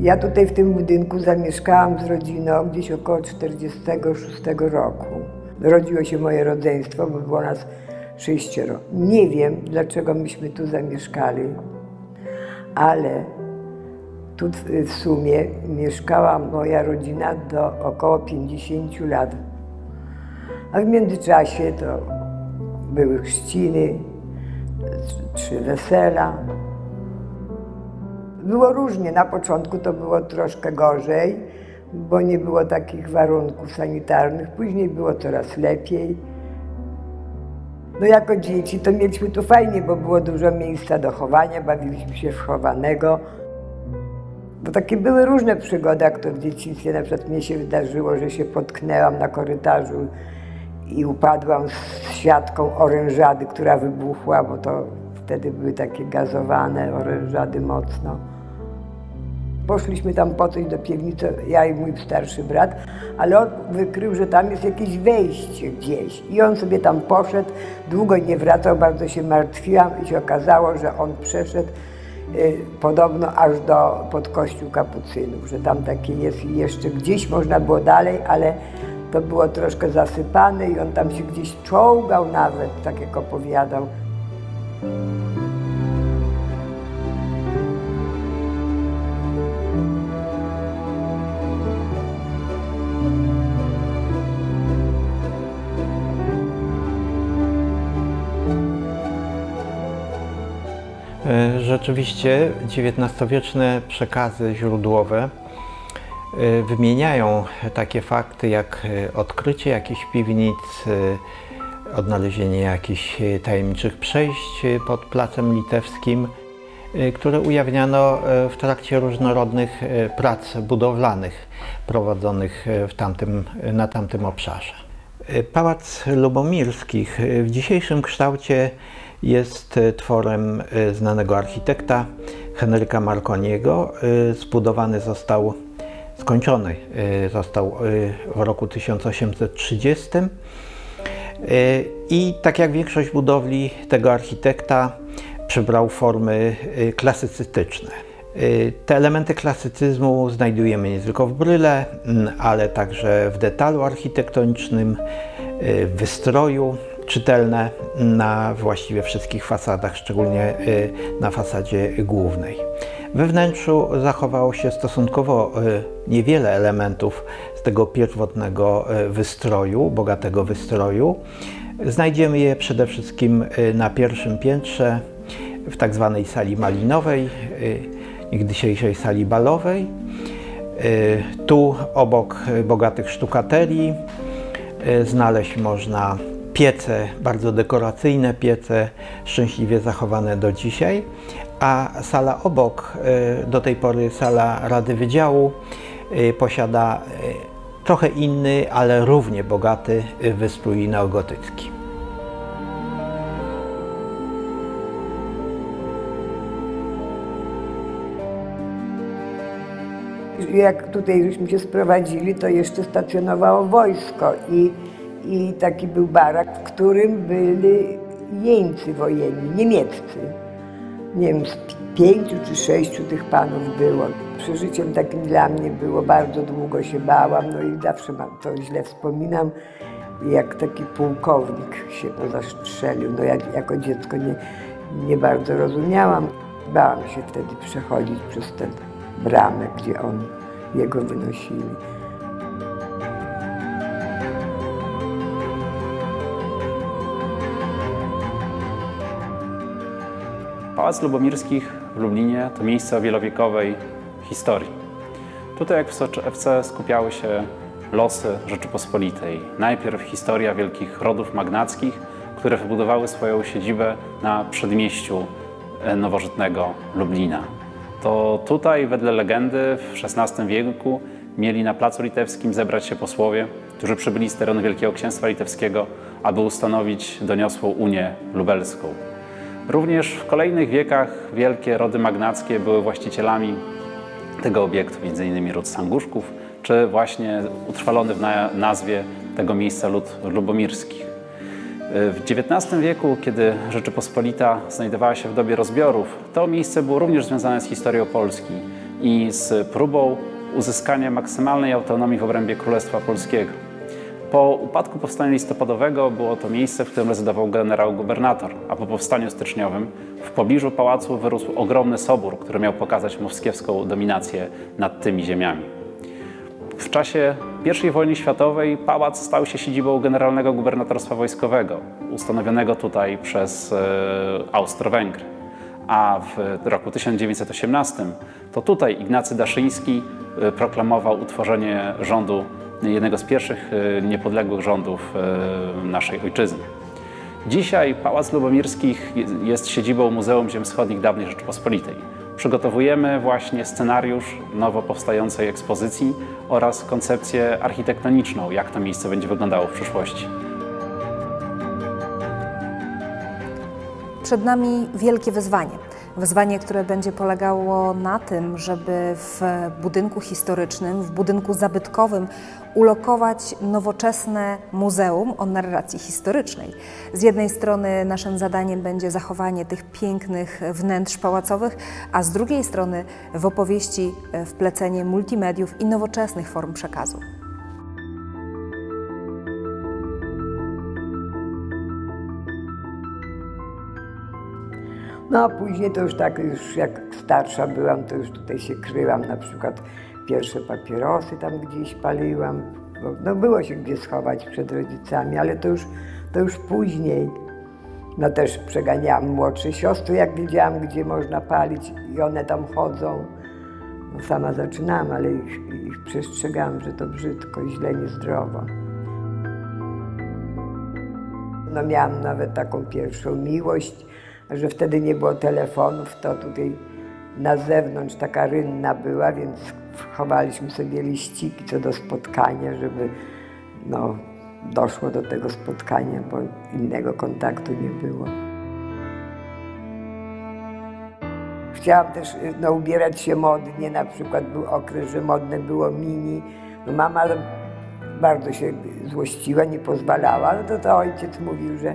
Ja tutaj w tym budynku zamieszkałam z rodziną gdzieś około 46 roku. Rodziło się moje rodzeństwo, bo było nas 6. Nie wiem, dlaczego myśmy tu zamieszkali, ale tu w sumie mieszkała moja rodzina do około 50 lat. A w międzyczasie to były chrzciny, 3 wesela. Było różnie. Na początku to było troszkę gorzej, bo nie było takich warunków sanitarnych. Później było coraz lepiej. No jako dzieci to mieliśmy tu fajnie, bo było dużo miejsca do chowania, bawiliśmy się w chowanego. Bo takie były różne przygody, jak to w dzieciństwie. Na przykład mnie się wydarzyło, że się potknęłam na korytarzu i upadłam z siatką orężady, która wybuchła, bo to wtedy były takie gazowane orężady mocno. Poszliśmy tam po coś do piwnicy, ja i mój starszy brat, ale on wykrył, że tam jest jakieś wejście gdzieś. I on sobie tam poszedł, długo nie wracał, bardzo się martwiłam i się okazało, że on przeszedł podobno aż pod kościół kapucynów, że tam takie jest i jeszcze gdzieś można było dalej, ale to było troszkę zasypane i on tam się gdzieś czołgał nawet, tak jak opowiadał. Rzeczywiście XIX-wieczne przekazy źródłowe wymieniają takie fakty jak odkrycie jakichś piwnic, odnalezienie jakichś tajemniczych przejść pod Placem Litewskim, które ujawniano w trakcie różnorodnych prac budowlanych prowadzonych na tamtym obszarze. Pałac Lubomirskich w dzisiejszym kształcie jest tworem znanego architekta Henryka Marconiego. Skończony został w roku 1830. I tak jak większość budowli tego architekta przybrał formy klasycystyczne. Te elementy klasycyzmu znajdujemy nie tylko w bryle, ale także w detalu architektonicznym, w wystroju, czytelne na właściwie wszystkich fasadach, szczególnie na fasadzie głównej. We wnętrzu zachowało się stosunkowo niewiele elementów z tego pierwotnego wystroju, bogatego wystroju. Znajdziemy je przede wszystkim na pierwszym piętrze, w tak zwanej sali malinowej, niegdysiejszej sali balowej. Tu obok bogatych sztukaterii znaleźć można piece, bardzo dekoracyjne piece, szczęśliwie zachowane do dzisiaj, a sala obok, do tej pory sala Rady Wydziału, posiada trochę inny, ale równie bogaty wystrój neogotycki. Jak tutaj żeśmy się sprowadzili, to jeszcze stacjonowało wojsko i taki był barak, w którym byli jeńcy wojenni, niemieccy. Nie wiem, z 5 czy 6 tych panów było. Przeżyciem takim dla mnie było, bardzo długo się bałam, no i zawsze to źle wspominam, jak taki pułkownik się zastrzelił. No ja jako dziecko nie bardzo rozumiałam. Bałam się wtedy przechodzić przez tę bramę, gdzie jego wynosili. Pałac Lubomirskich w Lublinie to miejsce o wielowiekowej historii. Tutaj jak w soczewce skupiały się losy Rzeczypospolitej. Najpierw historia wielkich rodów magnackich, które wybudowały swoją siedzibę na przedmieściu nowożytnego Lublina. to tutaj wedle legendy w XVI wieku mieli na Placu Litewskim zebrać się posłowie, którzy przybyli z terenu Wielkiego Księstwa Litewskiego, aby ustanowić doniosłą Unię Lubelską. Również w kolejnych wiekach wielkie rody magnackie były właścicielami tego obiektu, m.in. ród Sanguszków, czy właśnie utrwalony w nazwie tego miejsca lud Lubomirskich. W XIX wieku, kiedy Rzeczypospolita znajdowała się w dobie rozbiorów, to miejsce było również związane z historią Polski i z próbą uzyskania maksymalnej autonomii w obrębie Królestwa Polskiego. Po upadku powstania listopadowego było to miejsce, w którym rezydował generał-gubernator, a po powstaniu styczniowym w pobliżu pałacu wyrósł ogromny sobór, który miał pokazać moskiewską dominację nad tymi ziemiami. W czasie I wojny światowej pałac stał się siedzibą Generalnego Gubernatorstwa Wojskowego, ustanowionego tutaj przez Austro-Węgry. A w roku 1918 to tutaj Ignacy Daszyński proklamował utworzenie rządu, jednego z pierwszych niepodległych rządów naszej ojczyzny. Dzisiaj Pałac Lubomirskich jest siedzibą Muzeum Ziem Wschodnich dawnej Rzeczypospolitej. Przygotowujemy właśnie scenariusz nowo powstającej ekspozycji oraz koncepcję architektoniczną, jak to miejsce będzie wyglądało w przyszłości. Przed nami wielkie wyzwanie. Wyzwanie, które będzie polegało na tym, żeby w budynku historycznym, w budynku zabytkowym ulokować nowoczesne muzeum o narracji historycznej. Z jednej strony naszym zadaniem będzie zachowanie tych pięknych wnętrz pałacowych, a z drugiej strony w opowieści wplecenie multimediów i nowoczesnych form przekazu. No a później to już tak, jak starsza byłam, to już tutaj się kryłam, na przykład pierwsze papierosy tam gdzieś paliłam. No było się gdzie schować przed rodzicami, ale to już później. No też przeganiałam młodsze siostry, jak widziałam, gdzie można palić i one tam chodzą. No sama zaczynałam, ale ich przestrzegałam, że to brzydko, źle, niezdrowo. No miałam nawet taką pierwszą miłość, że wtedy nie było telefonów, to tutaj na zewnątrz taka rynna była, więc chowaliśmy sobie liściki co do spotkania, żeby no, doszło do tego spotkania, bo innego kontaktu nie było. Chciałam też no, ubierać się modnie, na przykład był okres, że modne było mini. No, mama bardzo się złościła, nie pozwalała, no to ojciec mówił, że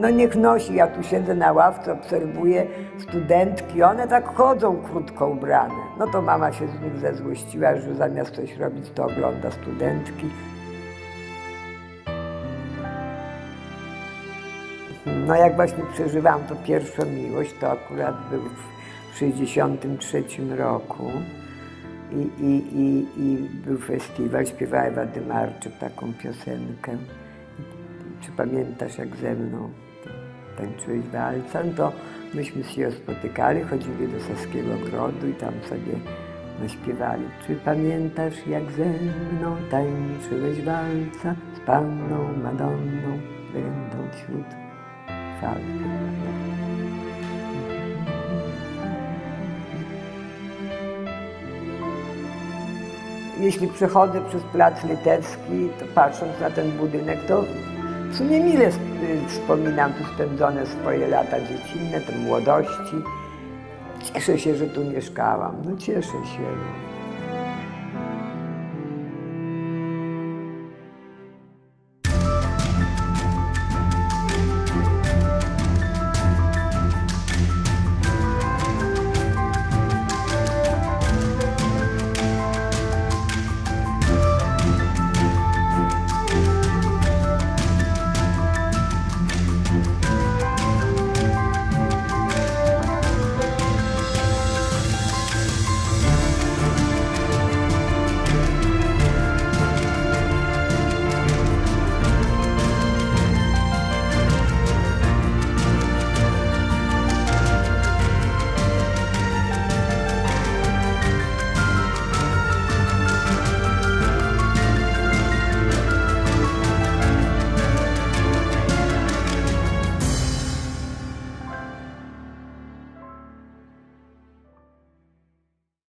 no niech nosi, ja tu siedzę na ławce, obserwuję studentki, one tak chodzą krótko ubrane. No to mama się z nich zezłościła, że zamiast coś robić, to ogląda studentki. No jak właśnie przeżywałam tą pierwszą miłość, to akurat był w 1963 roku. I był festiwal, śpiewała Ewa Dymarczyk taką piosenkę. Czy pamiętasz, jak ze mną tańczyłeś walcem? To myśmy się spotykali, chodzili do Saskiego Grodu i tam sobie śpiewali. Czy pamiętasz, jak ze mną tańczyłeś walca z panną Madonną, będą wśród fal? Jeśli przechodzę przez Plac Litewski, to patrząc na ten budynek, to w sumie mile wspominam tu spędzone swoje lata dziecinne, te młodości. Cieszę się, że tu mieszkałam. No cieszę się.